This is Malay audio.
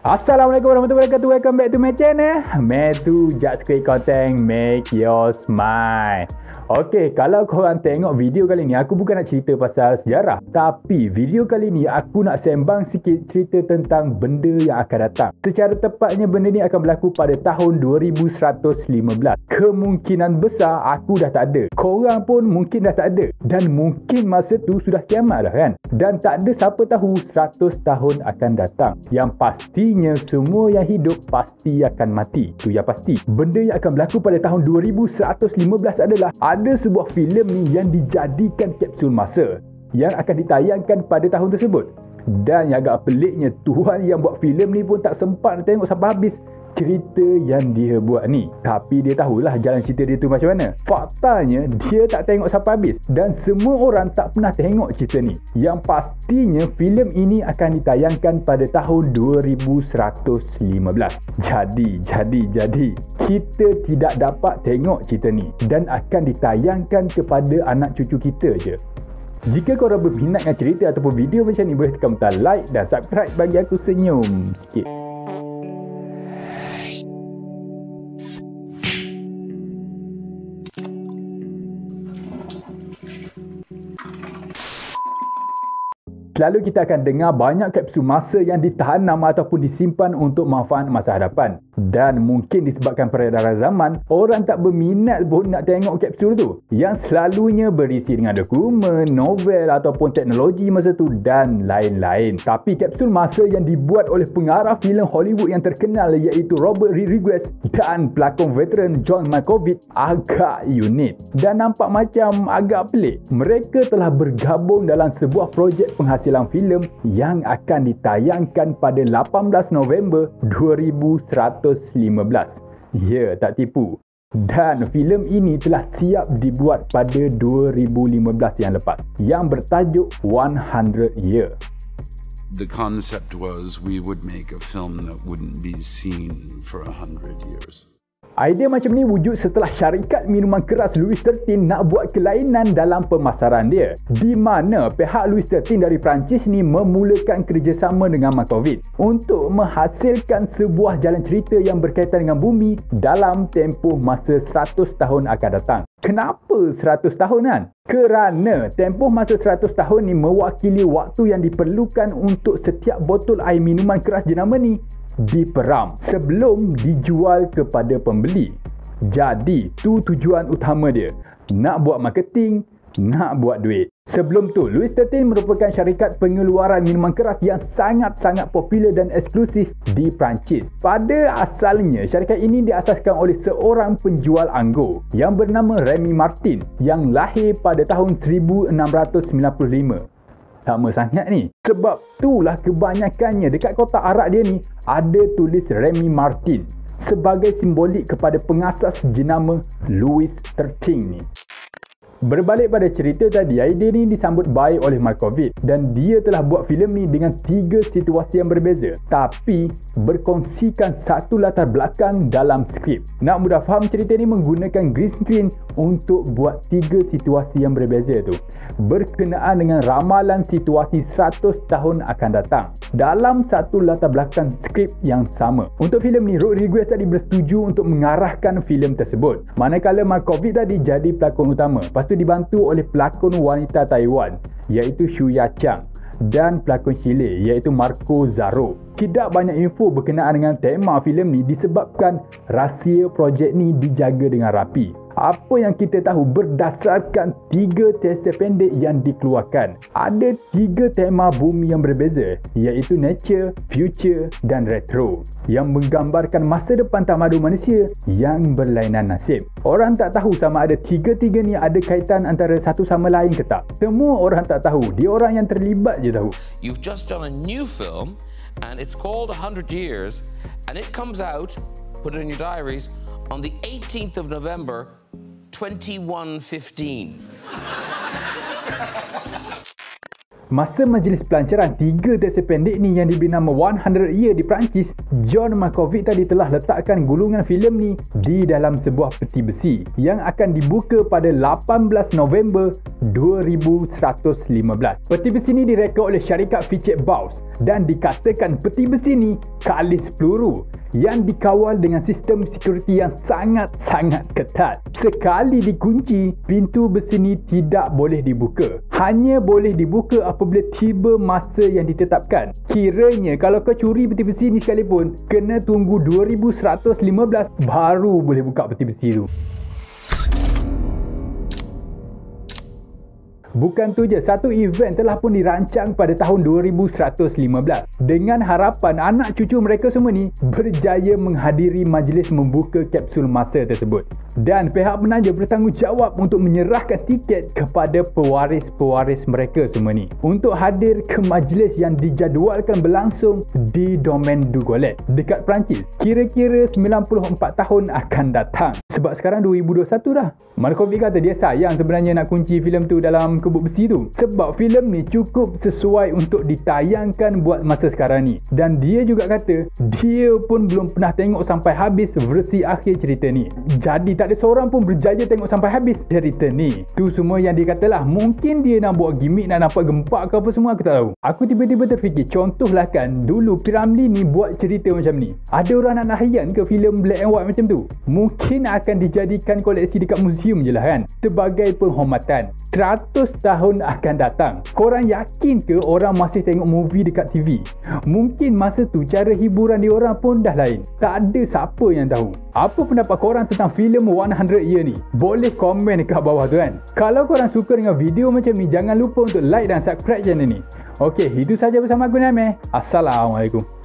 Assalamualaikum warahmatullahi wabarakatuh. Welcome back to my channel. Meh tu just create content make you smile. Okey, kalau korang tengok video kali ni, aku bukan nak cerita pasal sejarah, tapi video kali ni aku nak sembang sikit cerita tentang benda yang akan datang. Secara tepatnya benda ni akan berlaku pada tahun 2115. Kemungkinan besar aku dah tak ada, korang pun mungkin dah tak ada, dan mungkin masa tu sudah kiamat dah kan. Dan tak ada siapa tahu 100 tahun akan datang. Yang pasti semua yang hidup pasti akan mati. Itu yang pasti. Benda yang akan berlaku pada tahun 2115 adalah ada sebuah filem ni yang dijadikan kapsul masa yang akan ditayangkan pada tahun tersebut. Dan yang agak peliknya, tuan yang buat filem ni pun tak sempat nak tengok sampai habis cerita yang dia buat ni, tapi dia tahulah jalan cerita dia tu macam mana. Faktanya dia tak tengok sampai habis dan semua orang tak pernah tengok cerita ni. Yang pastinya filem ini akan ditayangkan pada tahun 2115. Jadi kita tidak dapat tengok cerita ni dan akan ditayangkan kepada anak cucu kita je. Jika korang berminat dengan cerita ataupun video macam ni, boleh tekan butang like dan subscribe bagi aku senyum sikit. Selalu kita akan dengar banyak kapsul masa yang ditanam ataupun disimpan untuk manfaat masa hadapan. Dan mungkin disebabkan peredaran zaman, orang tak berminat pun nak tengok kapsul tu, yang selalunya berisi dengan dokumen, novel ataupun teknologi masa tu dan lain-lain. Tapi kapsul masa yang dibuat oleh pengarah filem Hollywood yang terkenal iaitu Robert Rodriguez dan pelakon veteran John Malkovich agak unik dan nampak macam agak pelik. Mereka telah bergabung dalam sebuah projek penghasilan filem yang akan ditayangkan pada 18 November 2115. Ya, tak tipu. Dan filem ini telah siap dibuat pada 2015 yang lepas, yang bertajuk 100 Year. The concept was we would make a film that wouldn't be seen for 100 years. Idea macam ni wujud setelah syarikat minuman keras Louis XIII nak buat kelainan dalam pemasaran dia, di mana pihak Louis XIII dari Perancis ni memulakan kerjasama dengan Markovich untuk menghasilkan sebuah jalan cerita yang berkaitan dengan bumi dalam tempoh masa 100 tahun akan datang. Kenapa 100 tahun kan? Kerana tempoh masa 100 tahun ni mewakili waktu yang diperlukan untuk setiap botol air minuman keras jenama ni diperam sebelum dijual kepada pembeli. Jadi tu tujuan utama dia, nak buat marketing, nak buat duit. Sebelum tu, Louis XIII merupakan syarikat pengeluaran minuman keras yang sangat-sangat popular dan eksklusif di Perancis. Pada asalnya, syarikat ini diasaskan oleh seorang penjual anggur yang bernama Remy Martin yang lahir pada tahun 1695. Lama sangat ni. Sebab itulah kebanyakannya dekat kotak arak dia ni ada tulis Remy Martin sebagai simbolik kepada pengasas jenama Louis XIII ni. Berbalik pada cerita tadi, idea ni disambut baik oleh Markovich dan dia telah buat filem ni dengan 3 situasi yang berbeza tapi berkongsikan satu latar belakang dalam skrip. Nak mudah faham, cerita ni menggunakan green screen untuk buat 3 situasi yang berbeza tu berkenaan dengan ramalan situasi 100 tahun akan datang dalam satu latar belakang skrip yang sama. Untuk filem ni, Rodriguez tadi bersetuju untuk mengarahkan filem tersebut, manakala Markovich tadi jadi pelakon utama. Dibantu oleh pelakon wanita Taiwan iaitu Shu Ya dan pelakon Chile iaitu Marco Zaro. Tidak banyak info berkenaan dengan tema filem ni disebabkan rahsia projek ni dijaga dengan rapi. Apa yang kita tahu berdasarkan 3 teaser pendek yang dikeluarkan. Ada 3 tema bumi yang berbeza iaitu nature, future dan retro yang menggambarkan masa depan tamadun manusia yang berlainan nasib. Orang tak tahu sama ada 3-3 ni ada kaitan antara satu sama lain ke tak. Semua orang tak tahu, dia orang yang terlibat je tahu. You've just done a new film and it's called 100 Years and it comes out, put it in your diaries, on the 18th of November 2115. Masa majlis pelancaran 3 teaser pendek ni yang diberi nama 100 Year di Perancis, John Malkovich tadi telah letakkan gulungan filem ni di dalam sebuah peti besi yang akan dibuka pada 18 November 2115. Peti besi ni direka oleh syarikat Fichet Bauche dan dikatakan peti besi ni kalis peluru yang dikawal dengan sistem sekuriti yang sangat-sangat ketat. Sekali dikunci, pintu besi ni tidak boleh dibuka. Hanya boleh dibuka apabila tiba masa yang ditetapkan. Kiranya kalau kau curi peti besi ni sekalipun, kena tunggu 2115 baru boleh buka peti besi tu. Bukan tu je, satu event telah pun dirancang pada tahun 2115 dengan harapan anak cucu mereka semua ni berjaya menghadiri majlis membuka kapsul masa tersebut. Dan pihak penaja bertanggungjawab untuk menyerahkan tiket kepada pewaris-pewaris mereka semua ni untuk hadir ke majlis yang dijadualkan berlangsung di Domaine du Golet dekat Perancis. Kira-kira 94 tahun akan datang. Sebab sekarang 2021 dah. Markovich kata dia sayang sebenarnya nak kunci filem tu dalam kebuk besi tu, sebab filem ni cukup sesuai untuk ditayangkan buat masa sekarang ni. Dan dia juga kata dia pun belum pernah tengok sampai habis versi akhir cerita ni. Jadi tak ada seorang pun berjaya tengok sampai habis cerita ni. Tu semua yang dia katalah, mungkin dia nak buat gimmick, nak nampak gempak ke apa semua, aku tak tahu. Aku tiba-tiba terfikir, contohlah kan dulu P Ramli ni buat cerita macam ni, ada orang nak layan ke filem black and white macam tu? Mungkin akan dijadikan koleksi dekat museum je lah kan, sebagai penghormatan. 100 tahun akan datang, korang yakin ke orang masih tengok movie dekat TV? Mungkin masa tu cara hiburan diorang pun dah lain. Tak ada siapa yang tahu. Apa pendapat korang tentang filem 100 Year ni? Boleh komen dekat bawah tu kan. Kalau korang suka dengan video macam ni, jangan lupa untuk like dan subscribe channel ni. Okey, itu saja bersama aku Nameh. Assalamualaikum.